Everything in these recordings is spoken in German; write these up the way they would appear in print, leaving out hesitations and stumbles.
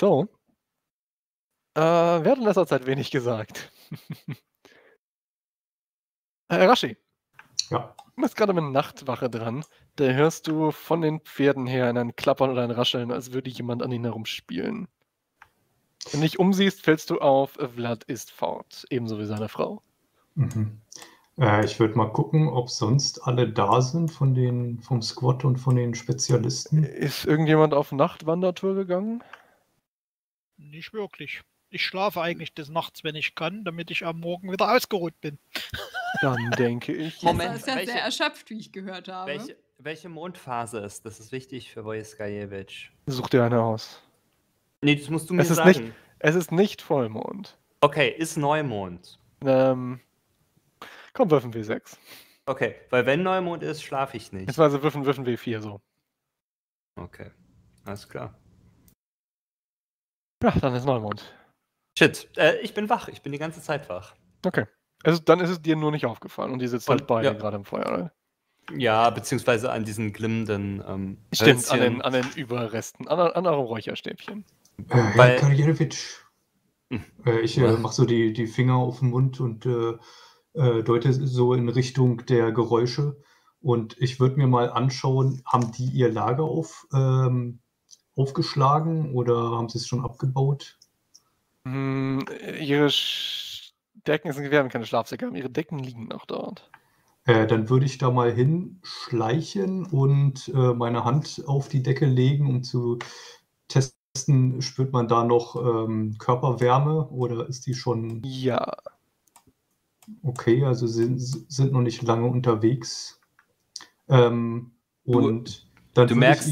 So. Wer hat in letzter Zeit wenig gesagt? Rashi. Ja. Du bist gerade mit Nachtwache dran. Da hörst du von den Pferden her ein Klappern oder ein Rascheln, als würde jemand an ihnen herumspielen. Wenn du dich umsiehst, fällst du auf, Vlad ist fort, ebenso wie seine Frau. Mhm. Ich würde mal gucken, ob sonst alle da sind von den, vom Squad und von den Spezialisten. Ist irgendjemand auf Nachtwandertour gegangen? Nicht wirklich. Ich schlafe eigentlich des Nachts, wenn ich kann, damit ich am Morgen wieder ausgeruht bin. Dann denke ich... Moment, ist ja sehr erschöpft, wie ich gehört habe. Welche Mondphase ist? Das ist wichtig für Wojaskajewicz. Such dir eine aus. Nee, das musst du mir sagen. Es ist nicht Vollmond. Okay, ist Neumond. Komm, würfen W6. Okay, weil wenn Neumond ist, schlafe ich nicht. Jetzt also würfen W4 so. Okay, alles klar. Ja, dann ist Neumond. Shit, ich bin wach. Ich bin die ganze Zeit wach. Okay. Also dann ist es dir nur nicht aufgefallen und die sitzen halt beide gerade im Feuer, oder? Ja, beziehungsweise an diesen glimmenden Stimmt, an den Überresten, an eurem Räucherstäbchen. Karjewitsch. Ich mache so die Finger auf den Mund und deute so in Richtung der Geräusche. Und ich würde mir mal anschauen, haben die ihr Lager aufgeschlagen oder haben sie es schon abgebaut? Ihre Decken sind, wir haben keine Schlafsäcke, haben ihre Decken liegen noch dort. Dann würde ich da mal hinschleichen und meine Hand auf die Decke legen, um zu testen, spürt man da noch Körperwärme oder ist die schon... Ja. Okay, also sind noch nicht lange unterwegs. Und dann du merkst,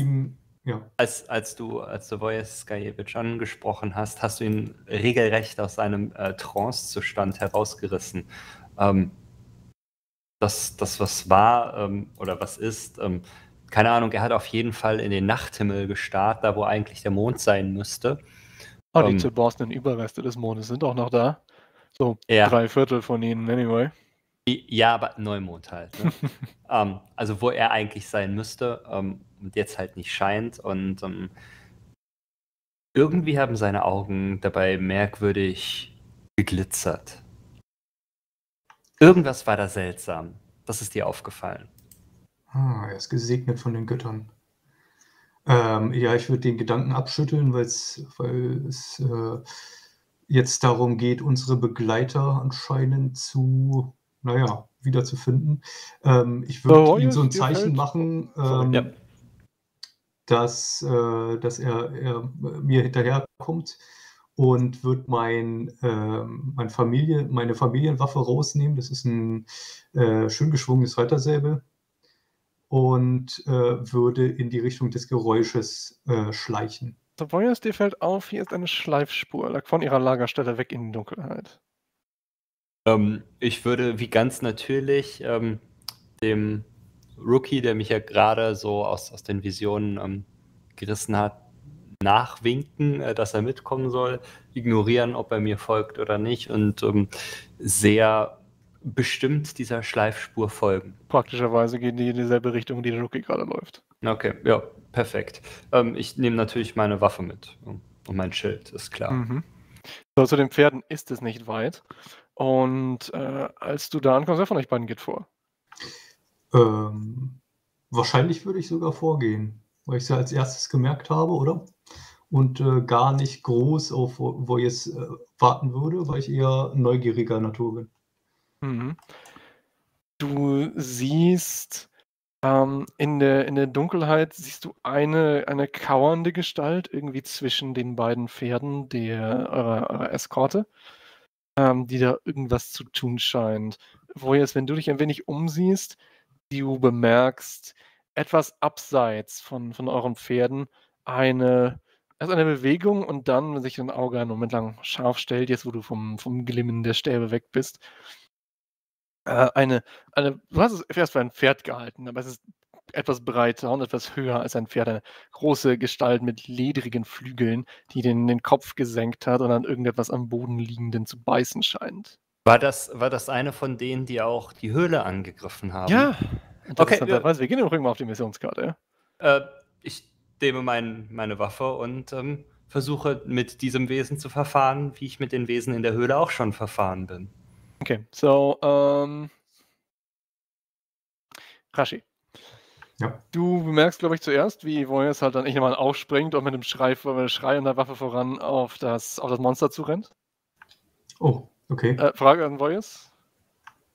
als du Wojaskajewicz angesprochen hast, hast du ihn regelrecht aus seinem Trance-Zustand herausgerissen. Das, was war oder was ist, keine Ahnung, er hat auf jeden Fall in den Nachthimmel gestarrt, da wo eigentlich der Mond sein müsste. Die zerborstenen Überreste des Mondes sind auch noch da. So, ja. 3/4 von ihnen, anyway. Ja, aber Neumond halt. Ne? Also wo er eigentlich sein müsste und jetzt halt nicht scheint. Und irgendwie haben seine Augen dabei merkwürdig geglitzert. Irgendwas war da seltsam. Das ist dir aufgefallen. Er ist gesegnet von den Göttern. Ja, ich würde den Gedanken abschütteln, weil es jetzt darum geht, unsere Begleiter anscheinend wiederzufinden. Ich würde ihm so ein Zeichen machen, dass er mir hinterherkommt. Und würde meine Familienwaffe rausnehmen. Das ist ein schön geschwungenes Reitersäbel. Und würde in die Richtung des Geräusches schleichen. So, Voyez, dir fällt auf, hier ist eine Schleifspur. Lag von ihrer Lagerstelle weg in die Dunkelheit. Ich würde wie ganz natürlich dem Rookie, der mich ja gerade so aus den Visionen gerissen hat, nachwinken, dass er mitkommen soll, ignorieren, ob er mir folgt oder nicht und sehr bestimmt dieser Schleifspur folgen. Praktischerweise gehen die in dieselbe Richtung, die der Rookie gerade läuft. Okay, ja, perfekt. Ich nehme natürlich meine Waffe mit und mein Schild, ist klar. Mhm. So, zu den Pferden ist es nicht weit und als du da ankommst, wer von euch beiden geht vor? Wahrscheinlich würde ich sogar vorgehen, weil ich es ja als erstes gemerkt habe, oder? Und gar nicht groß auf Voyez warten würde, weil ich eher neugieriger Natur bin. Mhm. Du siehst in der Dunkelheit siehst du eine kauernde Gestalt irgendwie zwischen den beiden Pferden eurer Eskorte, die da irgendwas zu tun scheint. Voyez, wenn du dich ein wenig umsiehst, du bemerkst etwas abseits von euren Pferden eine Bewegung und dann, wenn sich dein Auge einen Moment lang scharf stellt, jetzt wo du vom Glimmen der Stäbe weg bist, du hast es erst für ein Pferd gehalten, aber es ist etwas breiter und etwas höher als ein Pferd, eine große Gestalt mit ledrigen Flügeln, die den Kopf gesenkt hat und an irgendetwas am Boden liegenden zu beißen scheint. War das eine von denen, die auch die Höhle angegriffen haben? Ja. Okay, wir gehen doch irgendwann auf die Missionskarte. Ich nehme meine Waffe und versuche, mit diesem Wesen zu verfahren, wie ich mit den Wesen in der Höhle auch schon verfahren bin. Okay, so, Rashi. Ja. Du bemerkst, glaube ich, zuerst, wie Voyez halt dann echt nochmal aufspringt und mit dem Schrei und der Waffe voran auf das Monster zurennt. Oh, okay. Frage an Voyez.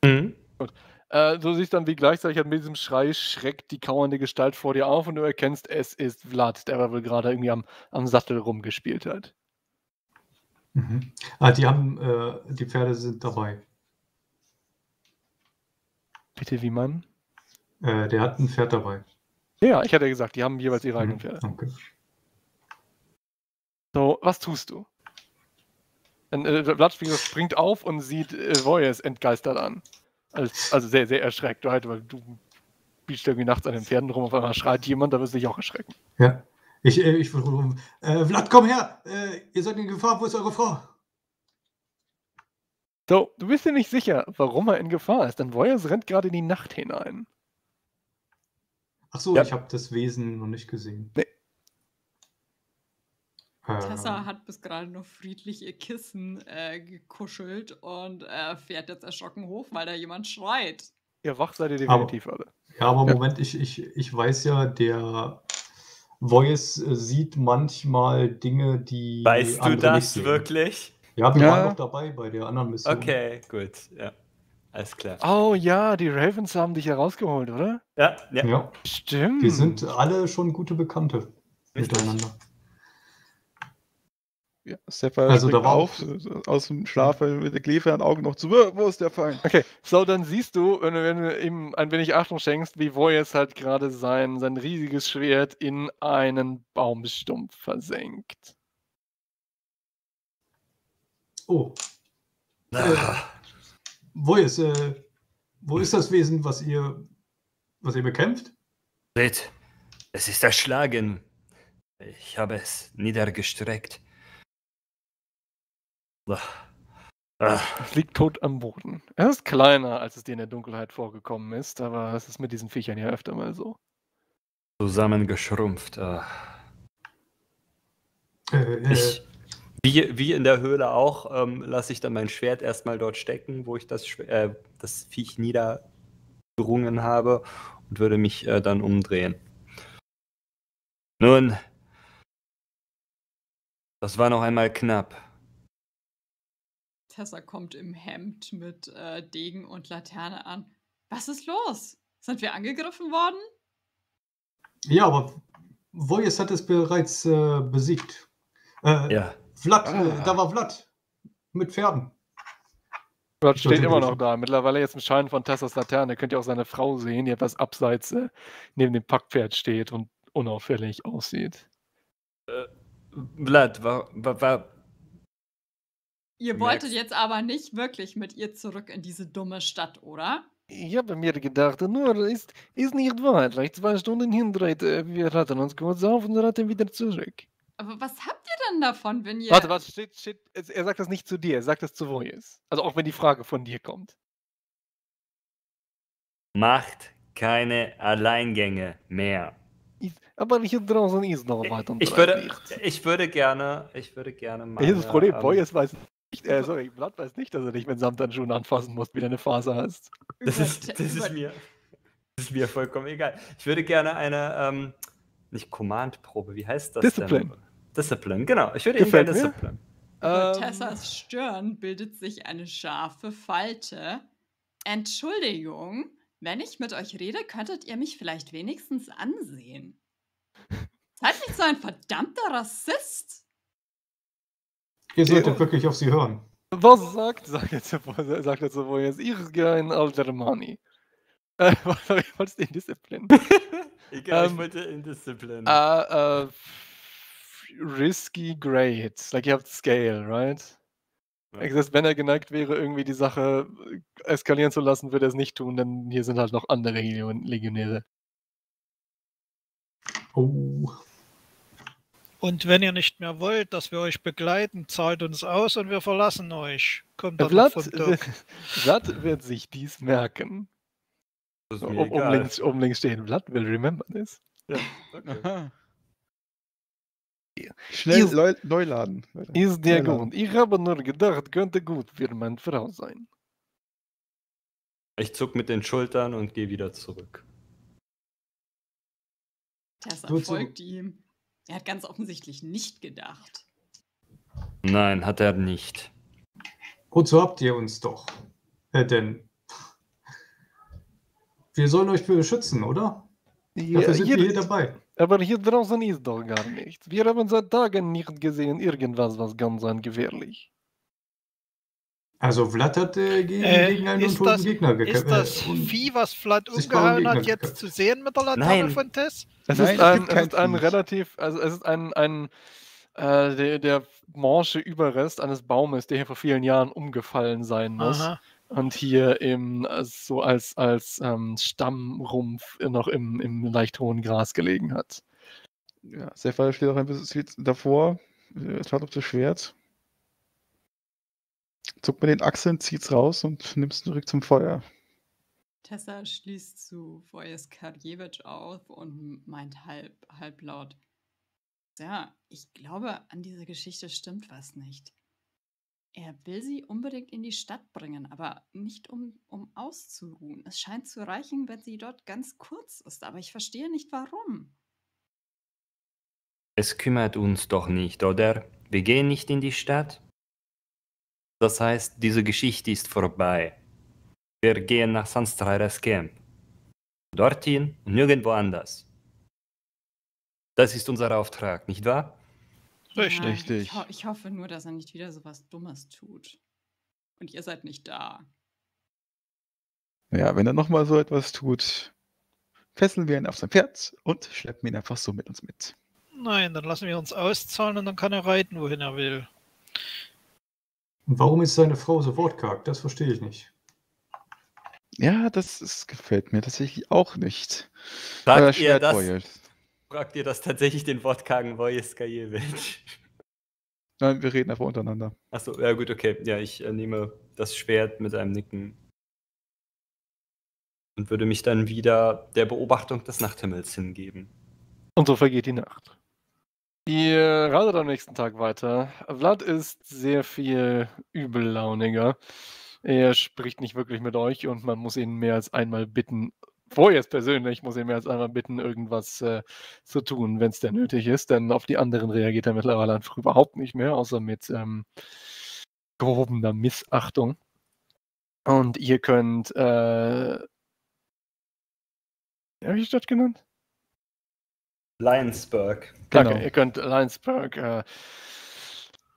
Mhm. Gut. Du siehst dann, wie gleichzeitig halt mit diesem Schrei schreckt die kauernde Gestalt vor dir auf und du erkennst, es ist Vlad, der wohl gerade irgendwie am Sattel rumgespielt hat. Mhm. Ah, die Pferde sind dabei. Bitte, wie man? Der hat ein Pferd dabei. Ja, ich hatte gesagt, die haben jeweils ihre eigenen Pferde. Okay. So, was tust du? Vlad springt auf und sieht Voyez entgeistert an. Also sehr, sehr erschreckt. Du halt, weil du bietst irgendwie nachts an den Pferden rum, auf einmal schreit jemand, da wirst du dich auch erschrecken. Ja, ich will rufen. Vlad, komm her! Ihr seid in Gefahr, wo ist eure Frau? So, du bist dir nicht sicher, warum er in Gefahr ist, denn Voyez rennt gerade in die Nacht hinein. Ach so, ja. Ich habe das Wesen noch nicht gesehen. Nee. Tessa hat bis gerade noch friedlich ihr Kissen gekuschelt und fährt jetzt erschrocken hoch, weil da jemand schreit. Ihr wach seid ihr definitiv alle. Ja, aber Moment, ich weiß ja, der Voyez sieht manchmal Dinge, die Weißt du das nicht wirklich? Ja, wir waren noch dabei bei der anderen Mission. Okay, gut, ja. Alles klar. Oh ja, die Ravens haben dich herausgeholt, oder? Ja, ja. Ja. Stimmt. Wir sind alle schon gute Bekannte miteinander. Ja, Seppa also da war auf, aus dem Schlaf mit der Klefe an Augen noch zu, wo ist der Feind? Okay, so, dann siehst du, wenn du ihm ein wenig Achtung schenkst, wie Voyez halt gerade sein riesiges Schwert in einen Baumstumpf versenkt. Oh. Voyez, wo ist das Wesen, was ihr bekämpft? Seht, es ist erschlagen. Ich habe es niedergestreckt. Es liegt tot am Boden. Er ist kleiner, als es dir in der Dunkelheit vorgekommen ist, aber es ist mit diesen Viechern ja öfter mal so. Zusammengeschrumpft. Wie in der Höhle auch, lasse ich dann mein Schwert erstmal dort stecken, wo ich das Viech niedergerungen habe und würde mich dann umdrehen. Nun, das war noch einmal knapp. Tessa kommt im Hemd mit Degen und Laterne an. Was ist los? Sind wir angegriffen worden? Ja, aber Voyez hat es bereits besiegt. Ja. Vlad, da war Vlad. Mit Pferden. Vlad steht immer noch da. Mittlerweile jetzt im Schein von Tessas Laterne. Könnt ihr auch seine Frau sehen, die etwas abseits neben dem Packpferd steht und unauffällig aussieht. Vlad, Ihr wolltet jetzt aber nicht wirklich mit ihr zurück in diese dumme Stadt, oder? Ich habe mir gedacht, nur ist nicht wahr. Gleich 2 Stunden hinreite, wir raten uns kurz auf und raten wieder zurück. Aber was habt ihr denn davon, wenn ihr... Warte, shit. Er sagt das nicht zu dir, er sagt das zu Voyez. Also auch wenn die Frage von dir kommt. Macht keine Alleingänge mehr. Aber hier draußen ist noch weiter und ich würde gerne mal... Hier ist das Problem, Voyez weiß nicht. Vlad weiß nicht, dass er dich mit Samthandschuhen anfassen musst, wie du eine Faser hast. Das ist mir vollkommen egal. Ich würde gerne eine, nicht Command-Probe, wie heißt das denn? Discipline, genau. Ich würde gerne Discipline. Über Tessas Stirn bildet sich eine scharfe Falte. Entschuldigung, wenn ich mit euch rede, könntet ihr mich vielleicht wenigstens ansehen. Seid nicht so ein verdammter Rassist! Ihr solltet wirklich auf sie hören. Was sagt er zu Voyez? Ich gehe in Altermark. Ich wollte in Disziplin. Ich wollte in Disziplin. Risky Grade. Like you have the scale, right? Ja. Except, wenn er geneigt wäre, irgendwie die Sache eskalieren zu lassen, würde er es nicht tun, denn hier sind halt noch andere Legionäre. Oh. Und wenn ihr nicht mehr wollt, dass wir euch begleiten, zahlt uns aus und wir verlassen euch. Kommt dann Vlad wird sich dies merken. Das ist mir egal. Links stehen. Vlad will remember this. Ja, okay. Schnell neu laden. Ist der Grund. Ich habe nur gedacht, könnte gut für meine Frau sein. Ich zuck mit den Schultern und gehe wieder zurück. Tessa folgt ihm. Er hat ganz offensichtlich nicht gedacht. Nein, hat er nicht. Wozu habt ihr uns doch? Denn wir sollen euch beschützen, oder? Ja, dafür sind wir hier dabei. Aber hier draußen ist doch gar nichts. Wir haben seit Tagen nicht gesehen, irgendwas, was ganz gefährlich. Also Vlad hat gegen einen untoten Gegner gekämpft. Ist das Vieh, was Vlad umgehauen hat, jetzt zu sehen mit der Laterne von Tess? Es ist ein relativ, also es ist der morsche Überrest eines Baumes, der hier vor vielen Jahren umgefallen sein muss. Aha. Und hier im, so als Stammrumpf noch im leicht hohen Gras gelegen hat. Ja, der Fall steht auch ein bisschen davor, schaut auf das Schwert, zuckt mit den Achseln, zieht's raus und nimmt's zurück zum Feuer. Tessa schließt zu Wojaskajewicz auf und meint halblaut: Ja, ich glaube, an dieser Geschichte stimmt was nicht. Er will sie unbedingt in die Stadt bringen, aber nicht um auszuruhen. Es scheint zu reichen, wenn sie dort ganz kurz ist, aber ich verstehe nicht, warum. Es kümmert uns doch nicht, oder? Wir gehen nicht in die Stadt. Das heißt, diese Geschichte ist vorbei. Wir gehen nach Sunstrider Camp. Dorthin und nirgendwo anders. Das ist unser Auftrag, nicht wahr? Richtig. Ja, ich hoffe nur, dass er nicht wieder so was Dummes tut. Und ihr seid nicht da. Ja, wenn er nochmal so etwas tut, fesseln wir ihn auf sein Pferd und schleppen ihn einfach so mit uns mit. Nein, dann lassen wir uns auszahlen und dann kann er reiten, wohin er will. Und warum ist seine Frau so wortkarg? Das verstehe ich nicht. Ja, das gefällt mir tatsächlich auch nicht. Sagt ihr das? Fragt ihr das tatsächlich den wortkargen Wojaskajewicz? Nein, wir reden einfach untereinander. Achso, ja gut, okay. Ja, ich nehme das Schwert mit einem Nicken und würde mich dann wieder der Beobachtung des Nachthimmels hingeben. Und so vergeht die Nacht. Ihr radet am nächsten Tag weiter. Vlad ist sehr viel übellauniger. Er spricht nicht wirklich mit euch und man muss ihn mehr als einmal bitten, irgendwas zu tun, wenn es denn nötig ist, denn auf die anderen reagiert er mittlerweile einfach überhaupt nicht mehr, außer mit grobener Missachtung. Und ihr könnt, habe ich die Stadt genannt? Lionsburg. Genau. Okay, ihr könnt Lionsburg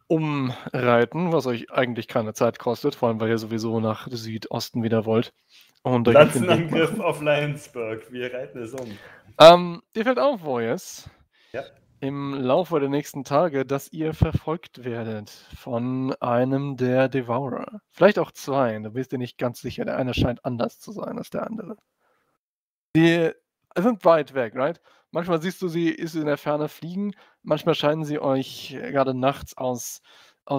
umreiten, was euch eigentlich keine Zeit kostet, vor allem, weil ihr sowieso nach Südosten wieder wollt. Lanzenangriff auf Lionsburg. Wir reiten es um. Dir fällt auf, Voyez, im Laufe der nächsten Tage, dass ihr verfolgt werdet von einem der Devourer. Vielleicht auch zwei, da bist du nicht ganz sicher. Der eine scheint anders zu sein als der andere. Die sind weit weg, right? Manchmal siehst du sie in der Ferne fliegen. Manchmal scheinen sie euch gerade nachts aus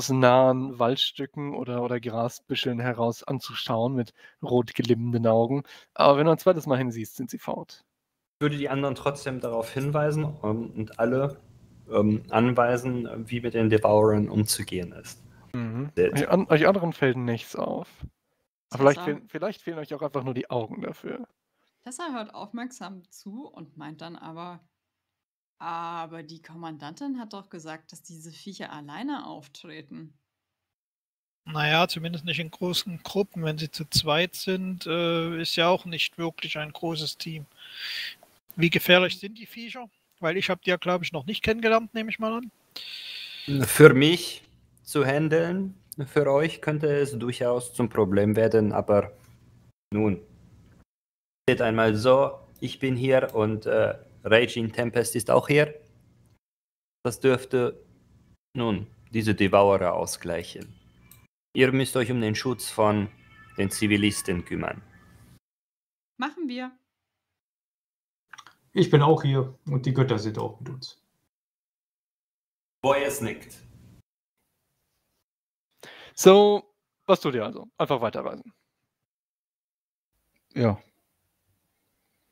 nahen Waldstücken oder Grasbüscheln heraus anzuschauen mit rot glimmenden Augen. Aber wenn du ein zweites Mal hinsiehst, sind sie fort. Ich würde die anderen trotzdem darauf hinweisen und alle anweisen, wie mit den Devourern umzugehen ist. Mhm. Euch anderen fällt nichts auf. Aber vielleicht fehlen euch auch einfach nur die Augen dafür. Tessa hört aufmerksam zu und meint dann aber die Kommandantin hat doch gesagt, dass diese Viecher alleine auftreten. Naja, zumindest nicht in großen Gruppen. Wenn sie zu zweit sind, ist ja auch nicht wirklich ein großes Team. Wie gefährlich sind die Viecher? Weil ich habe die ja, glaube ich, noch nicht kennengelernt, nehme ich mal an. Für mich zu handeln, für euch könnte es durchaus zum Problem werden, aber nun, seht einmal so, ich bin hier und Raging Tempest ist auch hier. Das dürfte nun diese Devourer ausgleichen. Ihr müsst euch um den Schutz von den Zivilisten kümmern. Machen wir. Ich bin auch hier und die Götter sind auch mit uns. Boyes nickt. So, was tut ihr also? Einfach weiterreisen. Ja.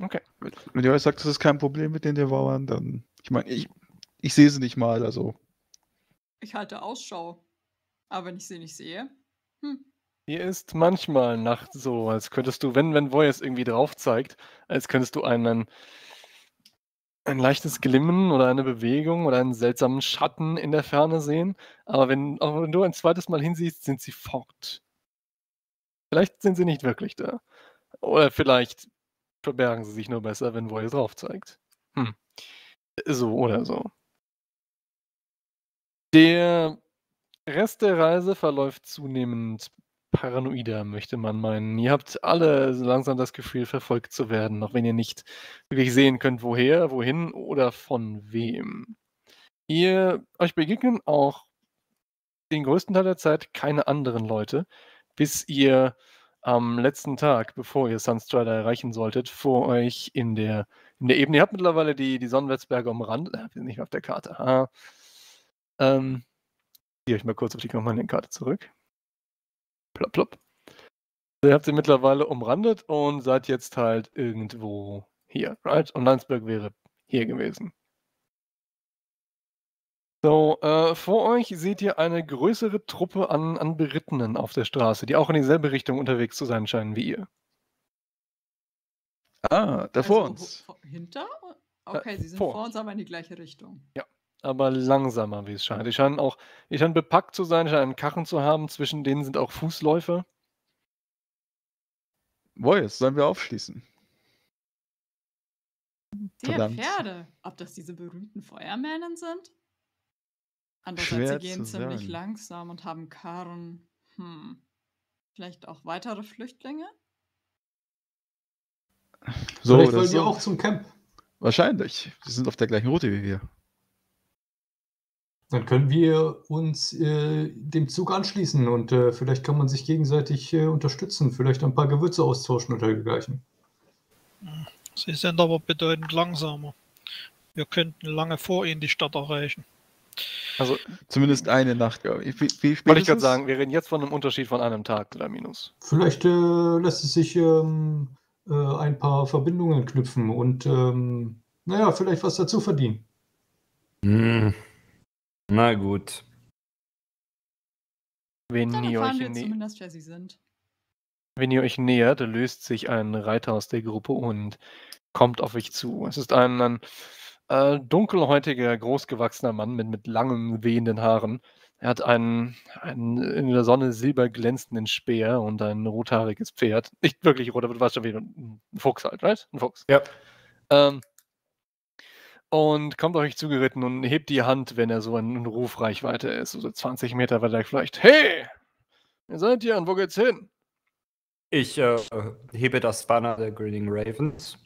Okay. Wenn ihr euch sagt, das ist kein Problem mit den Devourern, dann, ich meine, ich, Ich sehe sie nicht mal, also. Ich halte Ausschau. Aber wenn ich sie nicht sehe, Mir ist manchmal nachts so, als könntest du, wenn Voyez irgendwie drauf zeigt, als könntest du ein leichtes Glimmen oder eine Bewegung oder einen seltsamen Schatten in der Ferne sehen. Aber auch wenn du ein zweites Mal hinsiehst, sind sie fort. Vielleicht sind sie nicht wirklich da. Oder vielleicht verbergen sie sich nur besser, wenn Voyez drauf zeigt. So oder so. Der Rest der Reise verläuft zunehmend paranoider, möchte man meinen. Ihr habt alle langsam das Gefühl, verfolgt zu werden, auch wenn ihr nicht wirklich sehen könnt, woher, wohin oder von wem. Euch begegnen auch den größten Teil der Zeit keine anderen Leute, bis ihr am letzten Tag, bevor ihr Sunstrider erreichen solltet, vor euch in der Ebene. Ihr habt mittlerweile die Sonnenwetzberge umrandet. Wir sind nicht mehr auf der Karte. Ziehe euch mal kurz auf die Kommandenkarte zurück. Plop, plop. Ihr habt sie mittlerweile umrandet und seid jetzt halt irgendwo hier, right? Und Nainsberg wäre hier gewesen. So, vor euch seht ihr eine größere Truppe an Berittenen auf der Straße, die auch in dieselbe Richtung unterwegs zu sein scheinen wie ihr. Vor uns. Hinter? Okay, sie sind vor uns, aber in die gleiche Richtung. Ja. Aber langsamer, wie es scheint. Die scheinen bepackt zu sein, scheinen einen Karren zu haben. Zwischen denen sind auch Fußläufe. Voyez, sollen wir aufschließen? Verdammt. Der Pferde. Ob das diese berühmten Feuermähnen sind? Andererseits, sie gehen ziemlich langsam und haben Karren. Vielleicht auch weitere Flüchtlinge? So, vielleicht wollen die auch zum Camp. Wahrscheinlich. Sie sind auf der gleichen Route wie wir. Dann können wir uns dem Zug anschließen und vielleicht kann man sich gegenseitig unterstützen, vielleicht ein paar Gewürze austauschen oder dergleichen. Sie sind aber bedeutend langsamer. Wir könnten lange vor ihnen die Stadt erreichen. Also zumindest eine Nacht, glaube ich. Wollte ich gerade sagen, wir reden jetzt von einem Unterschied von einem Tag oder minus. Vielleicht lässt es sich ein paar Verbindungen knüpfen und naja, vielleicht was dazu verdienen. Na gut. Wenn ihr euch nähert, löst sich ein Reiter aus der Gruppe und kommt auf euch zu. Es ist ein dunkelhäutiger, großgewachsener Mann mit langen, wehenden Haaren. Er hat einen in der Sonne silberglänzenden Speer und ein rothaariges Pferd. Nicht wirklich rot, aber du weißt schon, wie ein Fuchs halt, right? Ein Fuchs. Ja. Und kommt euch zugeritten und hebt die Hand, wenn er so in Rufreichweite ist, so 20 Meter weiter vielleicht. Hey, wer seid ihr und wo geht's hin? Ich hebe das Banner der Grinning Ravens,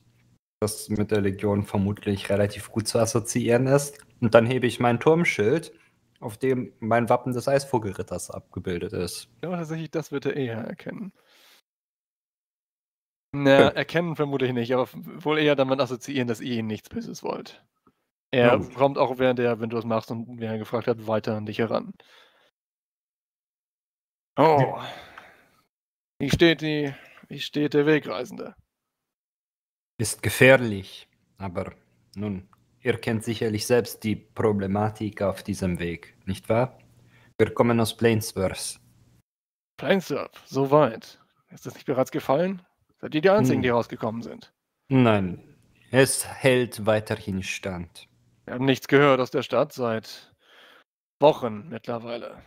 das mit der Legion vermutlich relativ gut zu assoziieren ist. Und dann hebe ich mein Turmschild, auf dem mein Wappen des Eisvogelritters abgebildet ist. Ja, tatsächlich, das wird er eher erkennen. Na, erkennen vermute ich nicht, aber wohl eher damit assoziieren, dass ihr ihnen nichts Böses wollt. Er kommt auch, wenn du das machst und wer gefragt hat, weiter an dich heran. Oh. Wie steht der Wegreisende? Ist gefährlich, aber nun, ihr kennt sicherlich selbst die Problematik auf diesem Weg, nicht wahr? Wir kommen aus Plainsworth. Plainsworth, so weit. Ist das nicht bereits gefallen? Seid ihr die Einzigen, die rausgekommen sind? Nein, es hält weiterhin stand. Wir haben nichts gehört aus der Stadt seit Wochen mittlerweile.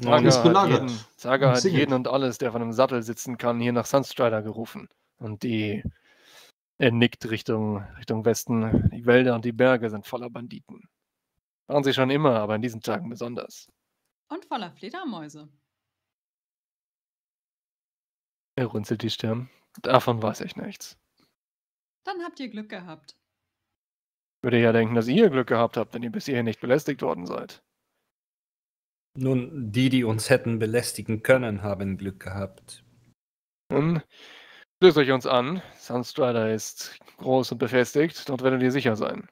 Saga hat jeden und alles, der von einem Sattel sitzen kann, hier nach Sunstrider gerufen. Und er nickt Richtung Westen. Die Wälder und die Berge sind voller Banditen. Waren sie schon immer, aber in diesen Tagen besonders. Und voller Fledermäuse. Er runzelt die Stirn. Davon weiß ich nichts. Dann habt ihr Glück gehabt. Ich würde ja denken, dass ihr Glück gehabt habt, wenn ihr bis hierhin nicht belästigt worden seid. Nun, die uns hätten belästigen können, haben Glück gehabt. Nun, schließt euch uns an. Sunstrider ist groß und befestigt. Dort werdet ihr sicher sein.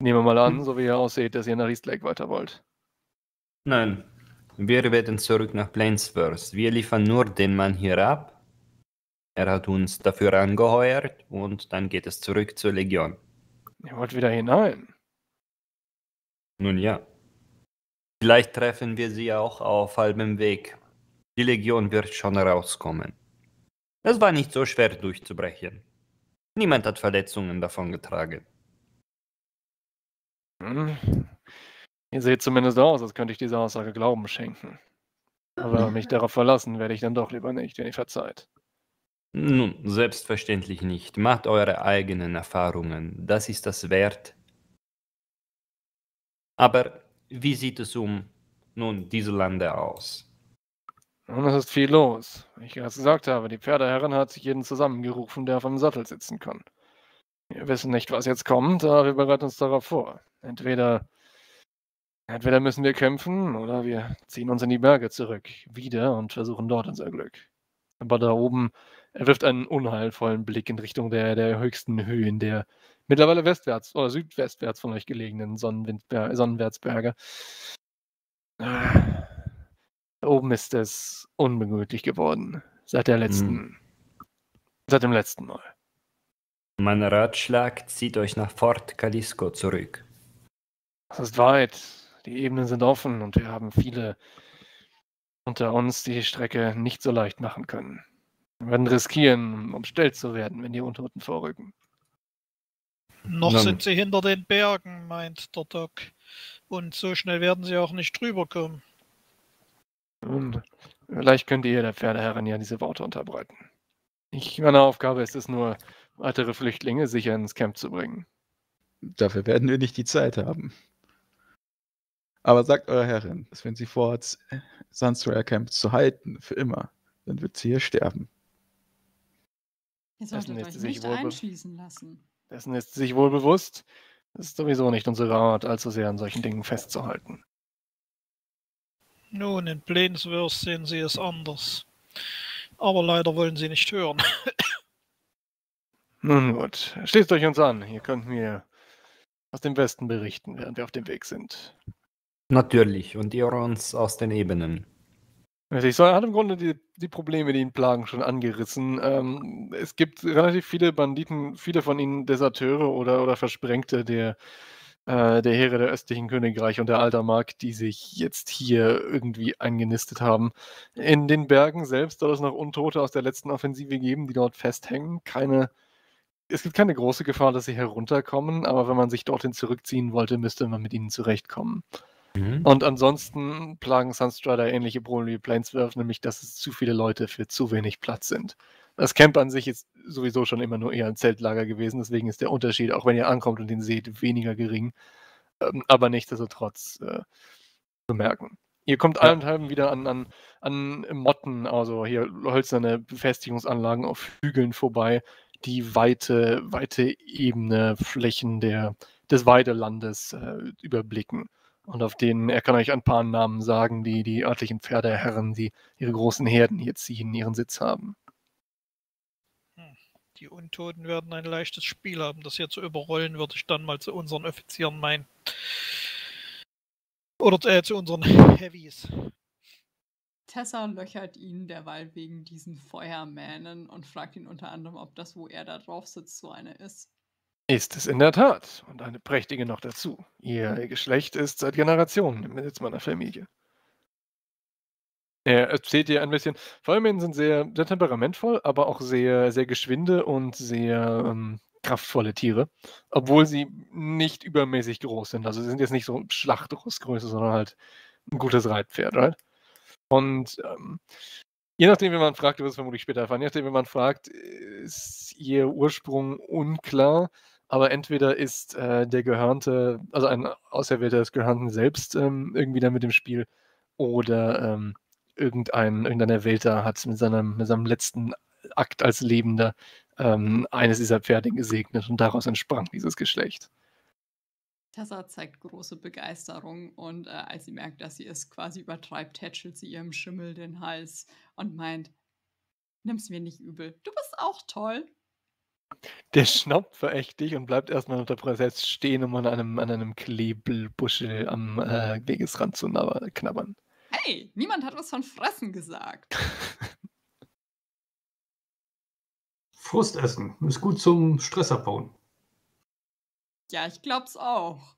Nehmen wir mal an, so wie ihr aussieht, dass ihr nach Eastlake weiter wollt. Nein. Wir werden zurück nach Plainsworth. Wir liefern nur den Mann hier ab. Er hat uns dafür angeheuert und dann geht es zurück zur Legion. Ihr wollt wieder hinein? Nun ja. Vielleicht treffen wir sie auch auf halbem Weg. Die Legion wird schon rauskommen. Es war nicht so schwer durchzubrechen. Niemand hat Verletzungen davongetragen. Ihr seht zumindest aus, als könnte ich dieser Aussage Glauben schenken. Aber mich darauf verlassen werde ich dann doch lieber nicht, wenn ihr verzeiht. Nun, selbstverständlich nicht. Macht eure eigenen Erfahrungen. Das ist das wert. Aber wie sieht es nun diese Lande aus? Nun, es ist viel los. Wie ich gerade gesagt habe, die Pferdeherrin hat sich jeden zusammengerufen, der auf einem Sattel sitzen kann. Wir wissen nicht, was jetzt kommt, aber wir bereiten uns darauf vor. Entweder müssen wir kämpfen, oder wir ziehen uns in die Berge zurück, wieder, und versuchen dort unser Glück. Aber da oben, er wirft einen unheilvollen Blick in Richtung der höchsten Höhen, der mittlerweile westwärts oder südwestwärts von euch gelegenen Sonnenwetzberge. Da oben ist es ungemütlich geworden, seit dem letzten Mal. Mein Ratschlag, zieht euch nach Fort Calisco zurück. Es ist weit, die Ebenen sind offen und wir haben viele unter uns, die Strecke nicht so leicht machen können. Wir werden riskieren, umstellt zu werden, wenn die Untoten vorrücken. Noch sind sie hinter den Bergen, meint der Doc. Und so schnell werden sie auch nicht drüber kommen. Und vielleicht könnt ihr der Pferdeherrin ja diese Worte unterbreiten. Meine Aufgabe ist es nur, weitere Flüchtlinge sicher ins Camp zu bringen. Dafür werden wir nicht die Zeit haben. Aber sagt eurer Herrin, dass wenn sie vorhat, Sunstrider Camp zu halten, für immer, dann wird sie hier sterben. Ihr solltet euch nicht einschließen lassen. Dessen ist sie sich wohl bewusst. Es ist sowieso nicht unsere Art, allzu sehr an solchen Dingen festzuhalten. Nun, in Plainsworth sehen sie es anders. Aber leider wollen sie nicht hören. Nun gut, schließt euch uns an. Ihr könnt mir aus dem Westen berichten, während wir auf dem Weg sind. Natürlich, und ihr uns aus den Ebenen. Ich habe im Grunde die Probleme, die ihn plagen, schon angerissen. Es gibt relativ viele Banditen, viele von ihnen Deserteure oder Versprengte der Heere der östlichen Königreiche und der Altermark, die sich jetzt hier irgendwie eingenistet haben. In den Bergen selbst soll es noch Untote aus der letzten Offensive geben, die dort festhängen. Es gibt keine große Gefahr, dass sie herunterkommen, aber wenn man sich dorthin zurückziehen wollte, müsste man mit ihnen zurechtkommen. Und ansonsten plagen Sunstrider ähnliche Probleme wie Plainsworth, nämlich dass es zu viele Leute für zu wenig Platz sind. Das Camp an sich ist sowieso schon immer nur eher ein Zeltlager gewesen, deswegen ist der Unterschied, auch wenn ihr ankommt und ihn seht, weniger gering, aber nichtsdestotrotz zu merken. Ihr kommt allenthalben wieder an Motten, also hier hölzerne Befestigungsanlagen auf Hügeln vorbei, die weite Ebene, Flächen des Weidelandes überblicken. Und auf denen, er kann euch ein paar Namen sagen, die örtlichen Pferdeherren, die ihre großen Herden hier ziehen, ihren Sitz haben. Die Untoten werden ein leichtes Spiel haben, das hier zu überrollen, würde ich dann mal zu unseren Offizieren meinen. Oder zu unseren Heavies. Tessa löchert ihn derweil wegen diesen Feuermähnen und fragt ihn unter anderem, ob das, wo er da drauf sitzt, so eine ist. Ist es in der Tat. Und eine prächtige noch dazu. Ihr Geschlecht ist seit Generationen im Besitz meiner Familie. Er erzählt ihr ein bisschen. Feuermähnen sind sehr temperamentvoll, aber auch sehr, sehr geschwinde und sehr kraftvolle Tiere. Obwohl sie nicht übermäßig groß sind. Also sie sind jetzt nicht so Schlachtrostgröße, sondern halt ein gutes Reitpferd, right? Und je nachdem, wenn man fragt, du wirst vermutlich später erfahren, je nachdem, wenn man fragt, ist ihr Ursprung unklar, aber entweder ist der Gehörnte, also ein Auserwählter des Gehörnten selbst irgendwie da mit dem Spiel, oder irgendein Erwählter hat mit seinem letzten Akt als Lebender eines dieser Pferde gesegnet und daraus entsprang dieses Geschlecht. Tessa zeigt große Begeisterung und als sie merkt, dass sie es quasi übertreibt, tätschelt sie ihrem Schimmel den Hals und meint, nimm's mir nicht übel, du bist auch toll. Der schnaubt verächtlich und bleibt erstmal unter Prozess stehen, um an einem Klebelbuschel am Wegesrand zu knabbern. Hey, niemand hat was von Fressen gesagt. Frustessen ist gut zum Stress abbauen. Ja, ich glaub's auch.